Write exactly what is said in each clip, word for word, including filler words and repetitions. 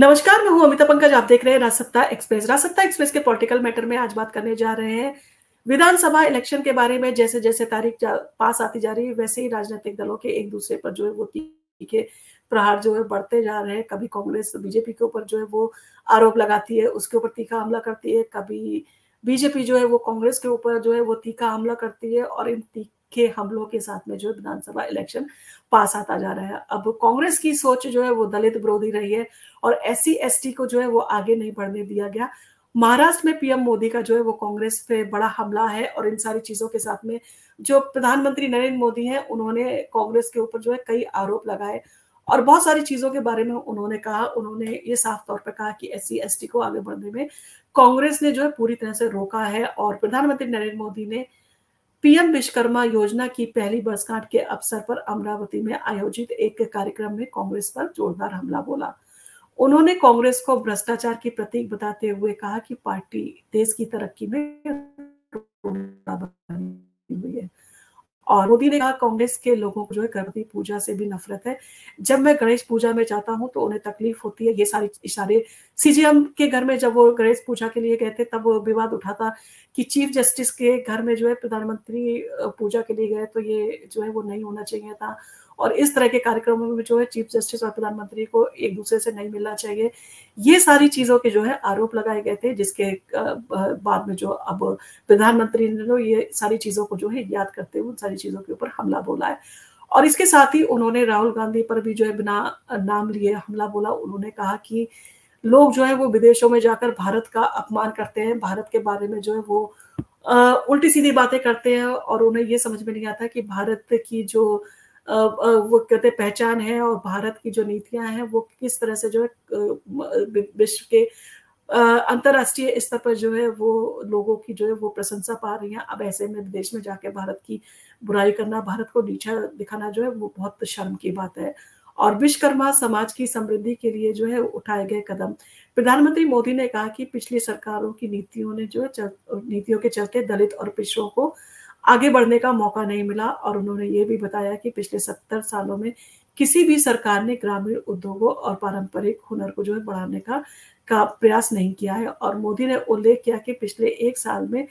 नमस्कार, मैं हूं अमिताभ पंकज। आप देख रहे हैं राजसत्ता एक्सप्रेस। राजसत्ता एक्सप्रेस के पॉलिटिकल मैटर में आज बात करने जा रहे हैं विधानसभा इलेक्शन के बारे में। जैसे जैसे तारीख पास आती जा रही है, वैसे ही राजनीतिक दलों के एक दूसरे पर जो है वो के प्रहार जो है बढ़ते जा रहे हैं। कभी कांग्रेस बीजेपी के ऊपर जो है वो आरोप लगाती है, उसके ऊपर तीखा हमला करती है। कभी बीजेपी जो है वो कांग्रेस के ऊपर जो है वो तीखा हमला करती है। और इन के हमलों के साथ में जो विधानसभा इलेक्शन पास आता जा रहा है। अब कांग्रेस की सोच जो है वो दलित विरोधी रही है और एससी एसटी को जो है वो आगे नहीं बढ़ने दिया गया। महाराष्ट्र में पीएम मोदी का जो है वो कांग्रेस पे बड़ा हमला है। और इन सारी चीजों के साथ में जो प्रधानमंत्री नरेंद्र मोदी हैं, उन्होंने कांग्रेस के ऊपर जो है कई आरोप लगाए और बहुत सारी चीजों के बारे में उन्होंने कहा। उन्होंने ये साफ तौर पर कहा कि एससी एसटी को आगे बढ़ने में कांग्रेस ने जो है पूरी तरह से रोका है। और प्रधानमंत्री नरेंद्र मोदी ने पीएम विश्वकर्मा योजना की पहली वर्षगांठ के अवसर पर अमरावती में आयोजित एक कार्यक्रम में कांग्रेस पर जोरदार हमला बोला। उन्होंने कांग्रेस को भ्रष्टाचार की प्रतीक बताते हुए कहा कि पार्टी देश की तरक्की में, और मोदी ने कहा कांग्रेस के लोगों को जो है गणपति पूजा से भी नफरत है। जब मैं गणेश पूजा में जाता हूँ तो उन्हें तकलीफ होती है। ये सारे इशारे सीजीएम के घर में जब वो गणेश पूजा के लिए गए थे, तब वो विवाद उठा था कि चीफ जस्टिस के घर में जो है प्रधानमंत्री पूजा के लिए गए, तो ये जो है वो नहीं होना चाहिए था। और इस तरह के कार्यक्रमों में जो है चीफ जस्टिस और प्रधानमंत्री को एक दूसरे से नहीं मिलना चाहिए। ये सारी चीजों के जो है आरोप लगाए गए थे, जिसके बाद में जो अब प्रधानमंत्री ने ये सारी चीजों को जो है याद करते हुए उन सारी चीजों के ऊपर हमला बोला है। और इसके साथ ही उन्होंने राहुल गांधी पर भी जो है बिना नाम लिए हमला बोला। उन्होंने कहा कि लोग जो है वो विदेशों में जाकर भारत का अपमान करते हैं, भारत के बारे में जो है वो उल्टी सीधी बातें करते हैं। और उन्हें ये समझ में नहीं आता कि भारत की जो वो कहते पहचान है और भारत की जो नीतियां हैं, वो किस तरह से जो है विश्व के अंतरराष्ट्रीय स्तर पर जो है वो लोगों की जो है वो प्रशंसा पा रही है। अब ऐसे में विदेश में जाके भारत की बुराई करना, भारत को नीचा दिखाना जो है वो बहुत शर्म की बात है। और विश्वकर्मा समाज की समृद्धि के लिए जो है उठाए गए कदम, प्रधानमंत्री मोदी ने कहा कि पिछली सरकारों की नीतियों ने जो है नीतियों के चलते दलित और पिछड़ों को आगे बढ़ने का मौका नहीं मिला। और उन्होंने ये भी बताया कि पिछले सत्तर सालों में किसी भी सरकार ने ग्रामीण उद्योगों और पारंपरिक हुनर को जो है बढ़ाने का, का प्रयास नहीं किया है। और मोदी ने उल्लेख किया कि पिछले एक साल में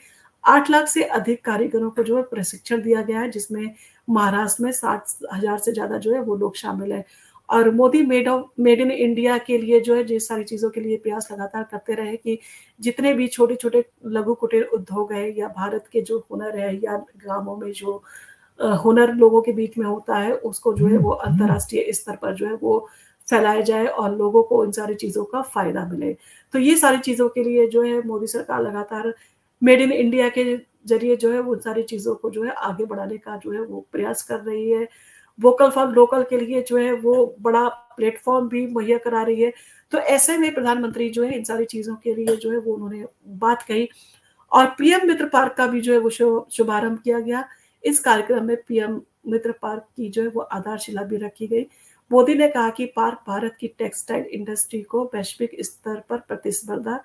आठ लाख से अधिक कारीगरों को जो है प्रशिक्षण दिया गया है, जिसमें महाराष्ट्र में साठ हजार से ज्यादा जो है वो लोग शामिल है। और Modi made of made in India के लिए जो है जिस सारी चीजों के लिए प्रयास लगातार करते रहे कि जितने भी छोटे छोटे लघु कुटीर उद्योग है या भारत के जो हुनर है या ग्रामों में जो हुनर लोगों के बीच में होता है, उसको जो है वो अंतर्राष्ट्रीय स्तर पर जो है वो फैलाया जाए और लोगों को इन सारी चीजों का फायदा मिले। तो ये सारी चीजों के लिए जो है मोदी सरकार लगातार मेड इन इंडिया के जरिए जो है वो सारी चीजों को जो है आगे बढ़ाने का जो है वो प्रयास कर रही है। वोकल फॉर लोकल के लिए जो है वो बड़ा प्लेटफॉर्म भी मुहैया करा रही है। तो ऐसे में प्रधानमंत्री जो है इन सारी चीजों के लिए जो है वो उन्होंने बात कही। और पीएम मित्र पार्क का भी जो है वो शुभारंभ किया गया। इस कार्यक्रम में पीएम मित्र पार्क की जो है वो आधारशिला भी रखी गई। मोदी ने कहा कि पार्क भारत की टेक्सटाइल इंडस्ट्री को वैश्विक स्तर पर प्रतिस्पर्धा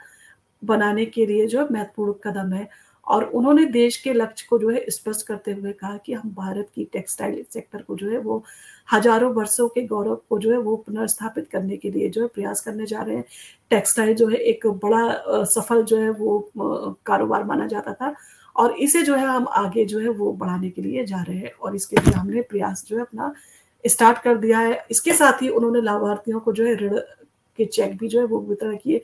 बनाने के लिए जो महत्वपूर्ण कदम है। और उन्होंने देश के लक्ष्य को जो है स्पष्ट करते हुए कहा कि हम भारत की टेक्सटाइल सेक्टर को जो है वो हजारों वर्षों के गौरव को जो है वो पुनर्स्थापित करने के लिए जो है प्रयास करने जा रहे हैं। टेक्सटाइल जो है एक बड़ा सफल जो है वो कारोबार माना जाता था, और इसे जो है हम आगे जो है वो बढ़ाने के लिए जा रहे हैं। और इसके लिए हमने प्रयास जो है अपना स्टार्ट कर दिया है। इसके साथ ही उन्होंने लाभार्थियों को जो है ऋण के चेक भी जो है वो वितरण किए।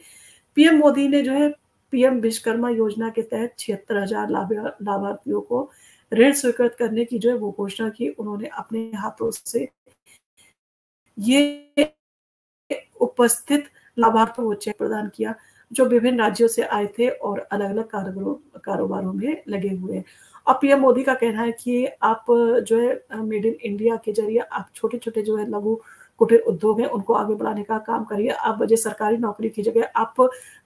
पीएम मोदी ने जो है पीएम विश्वकर्मा योजना के तहत छिहत्तर हजार लाभार्थियों को ऋण स्वीकृत करने की जो है वो घोषणा की। उन्होंने अपने हाथों से ये उपस्थित लाभार्थियों को चेक प्रदान किया, जो विभिन्न राज्यों से आए थे और अलग अलग कारोबारों कारोबारों में लगे हुए। और पीएम मोदी का कहना है कि आप जो है मेड इन इंडिया के जरिए आप छोटे छोटे जो है लघु कुटीर उद्योग है उनको आगे बढ़ाने का काम करिए। आप वजह सरकारी नौकरी की जगह आप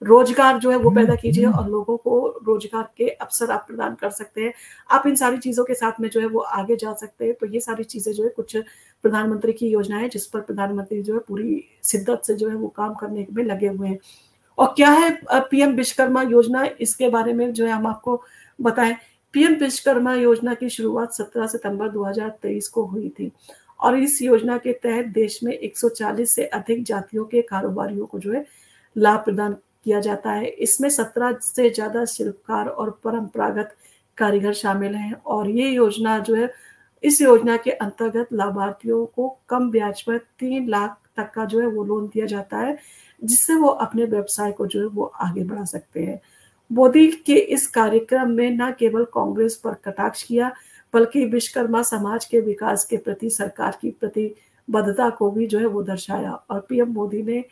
रोजगार जो है वो पैदा कीजिए और लोगों को रोजगार के अवसर आप प्रदान कर सकते हैं। आप इन सारी चीजों के साथ में जो है वो आगे जा सकते हैं। तो ये सारी चीजें जो है कुछ प्रधानमंत्री की योजना है, जिस पर प्रधानमंत्री जो है पूरी शिद्दत से जो है वो काम करने में लगे हुए हैं। और क्या है पीएम विश्वकर्मा योजना, इसके बारे में जो है हम आपको बताएं। पीएम विश्वकर्मा योजना की शुरुआत सत्रह सितंबर दो हजार तेईस को हुई थी और इस योजना के तहत देश में एक सौ चालीस से अधिक जातियों के कारोबारियों को जो है लाभ प्रदान किया जाता है। इसमें सत्रह से ज्यादा शिल्पकार और परंपरागत कारीगर शामिल हैं और ये योजना जो है, इस योजना के अंतर्गत लाभार्थियों को कम ब्याज पर तीन लाख तक का जो है वो लोन दिया जाता है, जिससे वो अपने व्यवसाय को जो है वो आगे बढ़ा सकते हैं। मोदी के इस कार्यक्रम में न केवल कांग्रेस पर कटाक्ष किया बल्कि विश्वकर्मा समाज के विकास के प्रति सरकार की प्रतिबद्धता को भी जो है वो दर्शाया और पीएम मोदी ने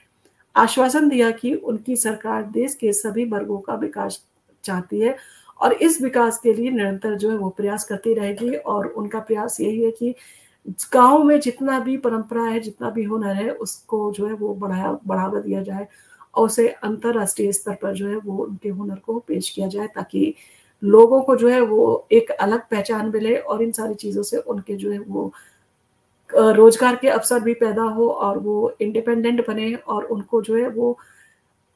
आश्वासन दिया कि उनकी सरकार देश के सभी वर्गों का विकास चाहती है और इस विकास के लिए निरंतर जो है वो प्रयास करती रहेगी। और उनका प्रयास यही है कि गाँव में जितना भी परंपरा है, जितना भी हुनर है, उसको जो है वो बढ़ाया बढ़ावा दिया जाए और उसे अंतरराष्ट्रीय स्तर पर जो है वो उनके हुनर को पेश किया जाए ताकि लोगों को जो है वो एक अलग पहचान मिले और इन सारी चीज़ों से उनके जो है वो रोजगार के अवसर भी पैदा हो और वो इंडिपेंडेंट बने और उनको जो है वो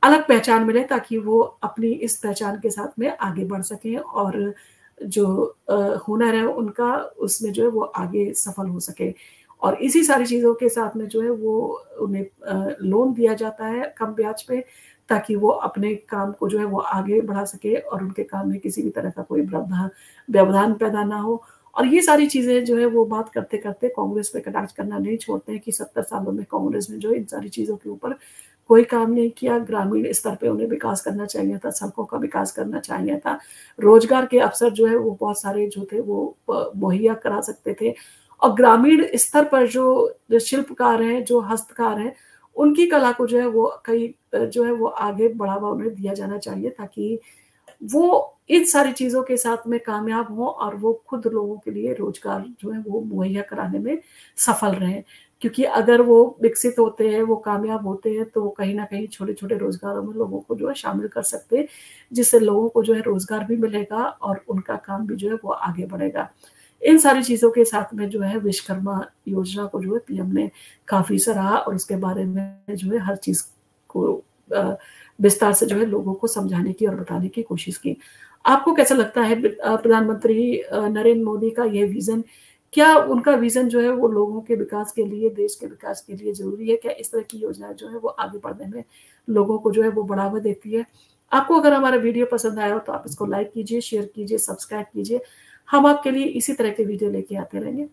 अलग पहचान मिले ताकि वो अपनी इस पहचान के साथ में आगे बढ़ सकें और जो हुनर है उनका उसमें जो है वो आगे सफल हो सके। और इसी सारी चीज़ों के साथ में जो है वो उन्हें लोन दिया जाता है कम ब्याज पे ताकि वो अपने काम को जो है वो आगे बढ़ा सके और उनके काम में किसी भी तरह का कोई व्यवधान पैदा ना हो। और ये सारी चीज़ें जो है वो बात करते करते कांग्रेस पे कटाक्ष करना नहीं छोड़ते हैं कि सत्तर सालों में कांग्रेस ने जो इन सारी चीज़ों के ऊपर कोई काम नहीं किया। ग्रामीण स्तर पे उन्हें विकास करना चाहिए था, सड़कों का विकास करना चाहिए था, रोजगार के अवसर जो है वो बहुत सारे जो थे वो मुहैया करा सकते थे और ग्रामीण स्तर पर जो शिल्पकार हैं, जो हस्तकार हैं, उनकी कला को जो है वो कई जो है वो आगे बढ़ावा उन्हें दिया जाना चाहिए ताकि वो इन सारी चीज़ों के साथ में कामयाब हों और वो खुद लोगों के लिए रोजगार जो है वो मुहैया कराने में सफल रहें। क्योंकि अगर वो विकसित होते हैं, वो कामयाब होते हैं, तो वो कहीं ना कहीं छोटे छोटे रोजगारों में लोगों को जो है शामिल कर सकते हैं, जिससे लोगों को जो है रोजगार भी मिलेगा और उनका काम भी जो है वो आगे बढ़ेगा। इन सारी चीज़ों के साथ में जो है विश्वकर्मा योजना को जो है पीएम ने काफ़ी सराहा और उसके बारे में जो है हर चीज़ को विस्तार से जो है लोगों को समझाने की और बताने की कोशिश की। आपको कैसा लगता है प्रधानमंत्री नरेंद्र मोदी का यह विज़न, क्या उनका विज़न जो है वो लोगों के विकास के लिए, देश के विकास के लिए ज़रूरी है? क्या इस तरह की योजना जो है वो आगे बढ़ने में लोगों को जो है वो बढ़ावा देती है? आपको अगर हमारा वीडियो पसंद आया हो तो आप इसको लाइक कीजिए, शेयर कीजिए, सब्सक्राइब कीजिए। हम आपके लिए इसी तरह के वीडियो लेके आते रहेंगे।